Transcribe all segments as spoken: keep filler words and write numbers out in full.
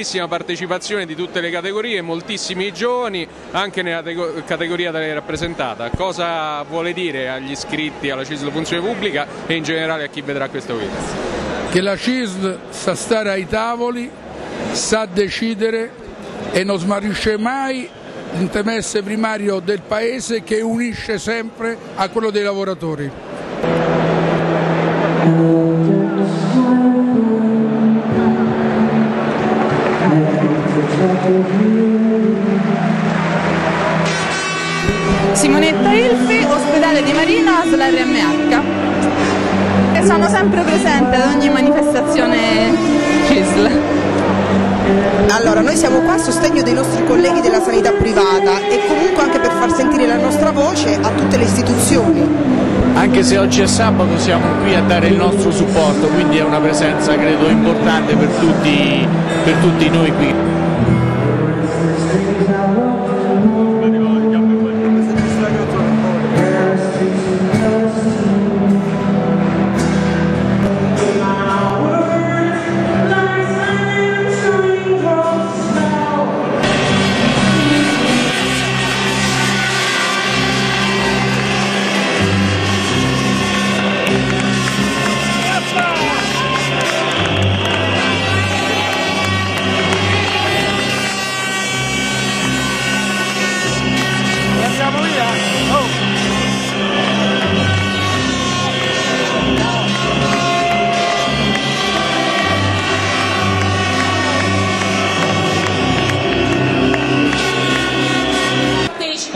tantissima partecipazione di tutte le categorie, moltissimi giovani, anche nella categoria da lei rappresentata. Cosa vuole dire agli iscritti alla C I S L Funzione Pubblica e in generale a chi vedrà questo video? Che la C I S L sa stare ai tavoli, sa decidere e non smarrisce mai l'interesse primario del Paese, che unisce sempre a quello dei lavoratori. Simonetta Ilfi, ospedale di Marina, A S L R M H. Sono sempre presente ad ogni manifestazione C I S L. Allora, noi siamo qua a sostegno dei nostri colleghi della sanità privata e comunque anche per far sentire la nostra voce a tutte le istituzioni. Anche se oggi è sabato, siamo qui a dare il nostro supporto, quindi è una presenza credo importante per tutti, per tutti noi qui.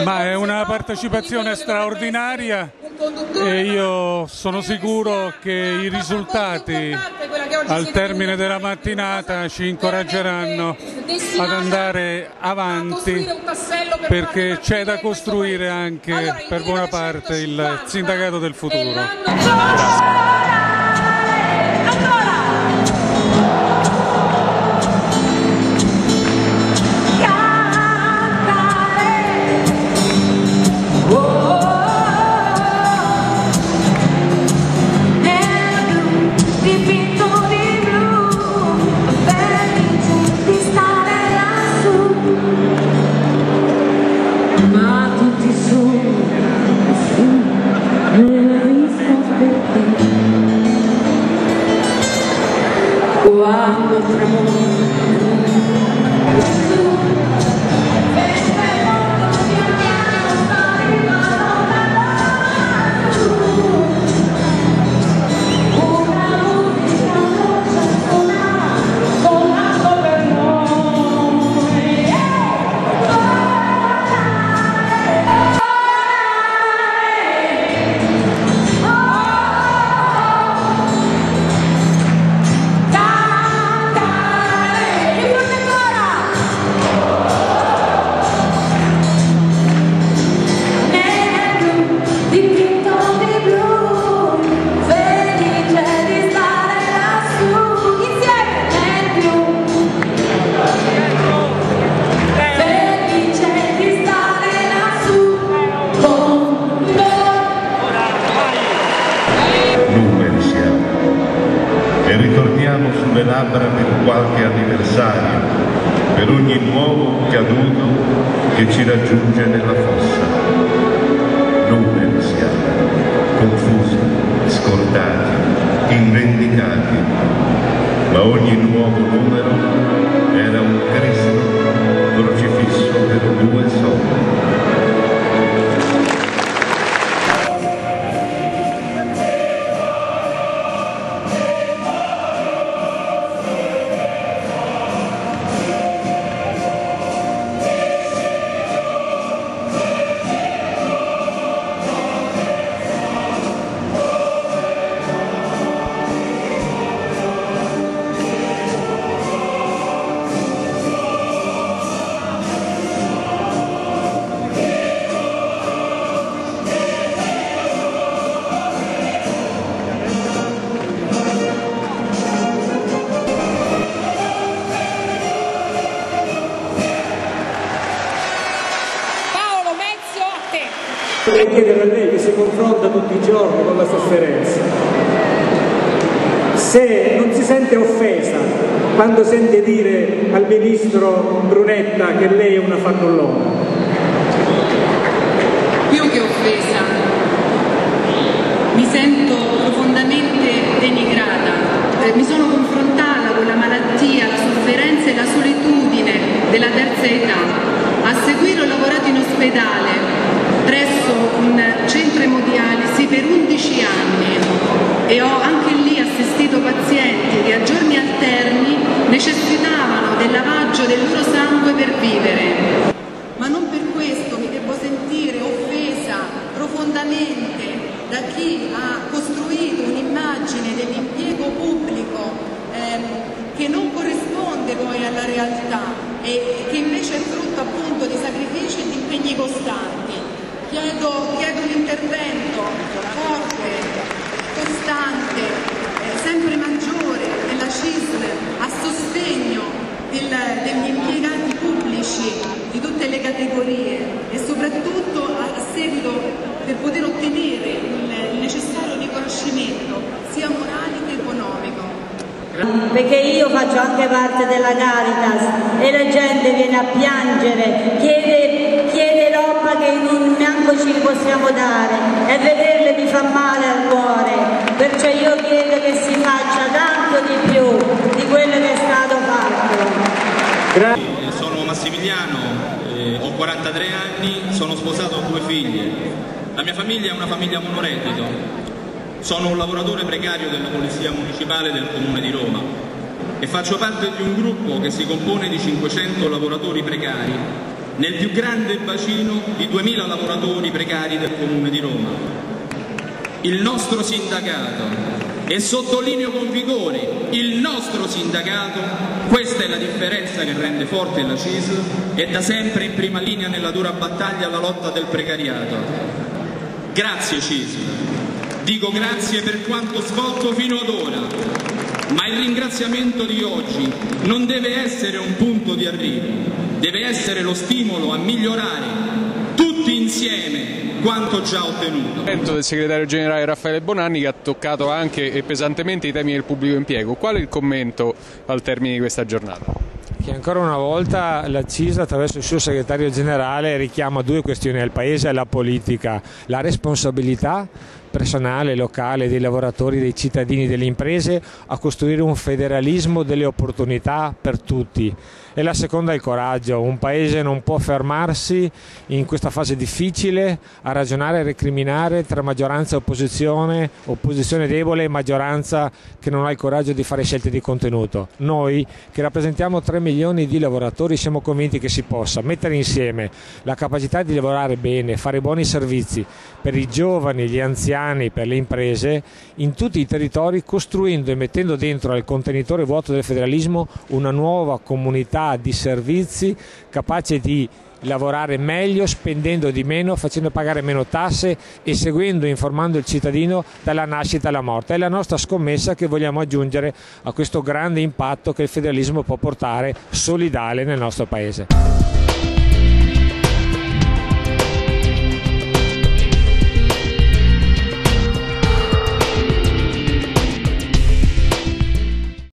Ma è una partecipazione straordinaria e io sono sicuro che i risultati al termine della mattinata ci incoraggeranno ad andare avanti, perché c'è da costruire anche per buona parte il sindacato del futuro. Quando sulle labbra per qualche anniversario, per ogni nuovo caduto che ci raggiunge nella fossa. Numeri siamo, confusi, scordati, invendicati, ma ogni nuovo numero era un Cristo crocifisso per due soldi. E chiedere a lei, che si confronta tutti i giorni con la sofferenza, se non si sente sente offesa quando sente dire al ministro Brunetta che lei è una fannullona? Più che offesa, mi sento profondamente denigrata, mi sono confrontata con la malattia, la sofferenza e la solitudine della terza età. A seguire ho lavorato in ospedale presso un centro emodialisi per undici anni e ho anche lì assistito pazienti che a giorni alterni necessitavano del lavaggio del loro sangue per vivere. Ma non per questo mi devo sentire offesa profondamente da chi ha costruito un'immagine dell'impiego pubblico ehm, che non corrisponde poi alla realtà e che invece è frutto appunto di sacrifici e di impegni costanti. Chiedo, chiedo un intervento forte, costante, eh, sempre maggiore della C I S L a sostegno del, degli impiegati pubblici di tutte le categorie e soprattutto a, a seguito per poter ottenere il, il necessario riconoscimento sia morale che economico. Perché io faccio anche parte della Caritas e la gente viene a piangere, chiede, chiede roba che neanche ci possiamo dare e vederle mi fa male al cuore, perciò io chiedo che si faccia tanto di più di quello che è stato fatto. Sono Massimiliano, eh, ho quarantatré anni, sono sposato, ho due figlie, la mia famiglia è una famiglia monoreddito. Sono un lavoratore precario della Polizia Municipale del Comune di Roma e faccio parte di un gruppo che si compone di cinquecento lavoratori precari nel più grande bacino di duemila lavoratori precari del Comune di Roma. Il nostro sindacato, e sottolineo con vigore il nostro sindacato, questa è la differenza che rende forte la C I S L, è da sempre in prima linea nella dura battaglia alla lotta del precariato. Grazie C I S L. Dico grazie per quanto svolto fino ad ora, ma il ringraziamento di oggi non deve essere un punto di arrivo, deve essere lo stimolo a migliorare tutti insieme quanto già ottenuto. L'intervento del segretario generale Raffaele Bonanni, che ha toccato anche e pesantemente i temi del pubblico impiego. Qual è il commento al termine di questa giornata? Che ancora una volta la C I S L attraverso il suo segretario generale richiama due questioni al Paese e alla politica: la responsabilità personale, locale, dei lavoratori, dei cittadini, delle imprese a costruire un federalismo delle opportunità per tutti, e la seconda è il coraggio. Un Paese non può fermarsi in questa fase difficile a ragionare e recriminare tra maggioranza e opposizione, opposizione debole e maggioranza che non ha il coraggio di fare scelte di contenuto. Noi che rappresentiamo tre milioni di lavoratori siamo convinti che si possa mettere insieme la capacità di lavorare bene, fare buoni servizi per i giovani, gli anziani, per le imprese in tutti i territori, costruendo e mettendo dentro al contenitore vuoto del federalismo una nuova comunità di servizi capace di lavorare meglio, spendendo di meno, facendo pagare meno tasse e seguendo e informando il cittadino dalla nascita alla morte. È la nostra scommessa che vogliamo aggiungere a questo grande impatto che il federalismo può portare solidale nel nostro Paese.